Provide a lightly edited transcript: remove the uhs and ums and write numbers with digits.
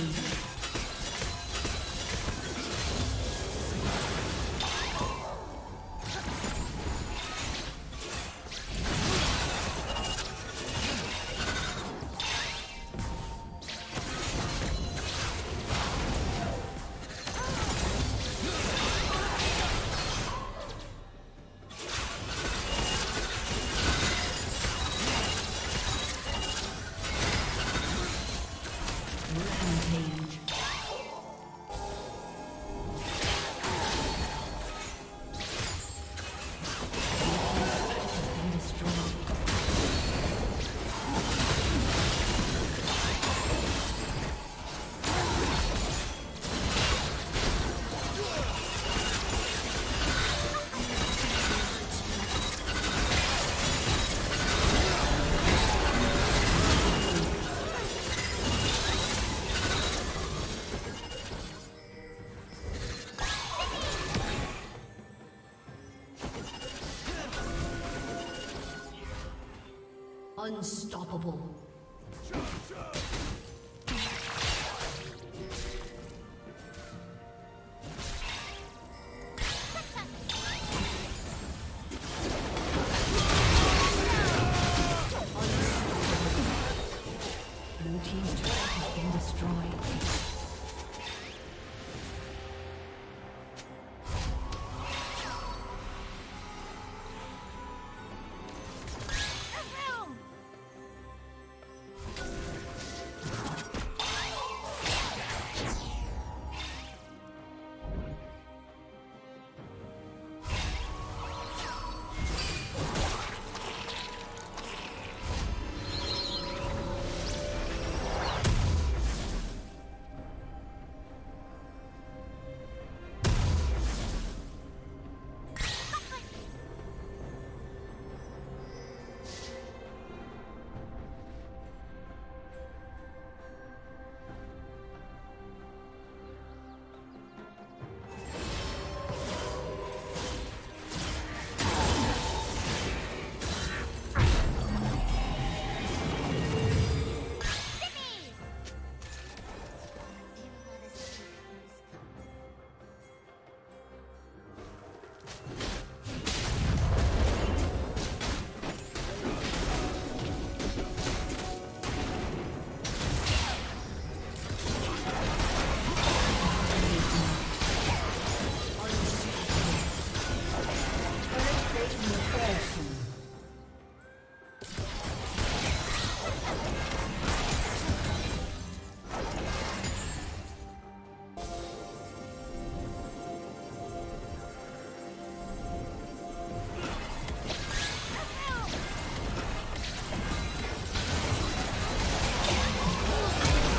Rampage. Unstoppable. Blue team's turret has been destroyed.